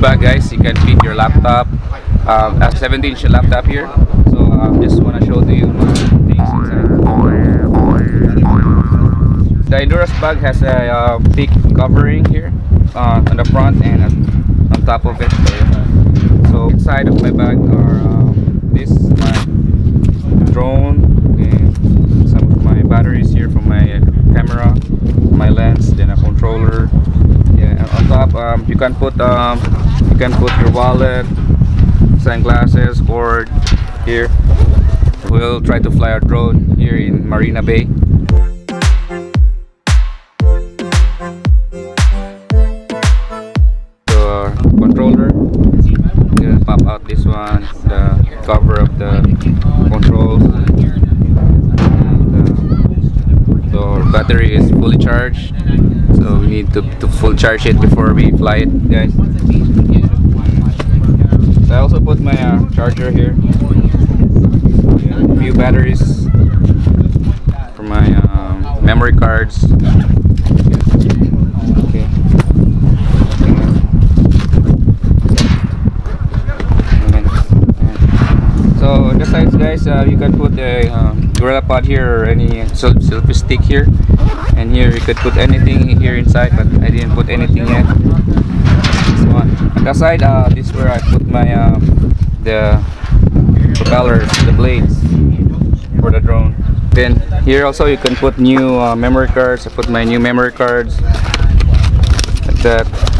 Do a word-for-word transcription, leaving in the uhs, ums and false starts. back, guys, you can fit your laptop, um, a seventeen inch laptop here. So I um, just want to show to you uh, things inside. The Endurax bag has a uh, thick covering here uh, on the front and uh, on top of it. So inside of my bag are uh, this my drone and some of my batteries here from my camera, my lens, then a controller. On top, um, you can put um, you can put your wallet, sunglasses, cord here. We'll try to fly our drone here in Marina Bay. The controller, gonna pop out this one. The cover of the controls. And, uh, so our battery is fully charged. So we need to, to full charge it before we fly it, guys. So I also put my uh, charger here, a few batteries for my um, memory cards. Okay. So on the sides, guys, uh, you can put a uh, gorilla pod here or any selfie stick here. And here you could put anything here inside, but I didn't put anything yet. This one. On the side, uh, this is where I put my uh, the propellers, the blades for the drone. Then here also you can put new uh, memory cards. I put my new memory cards like that.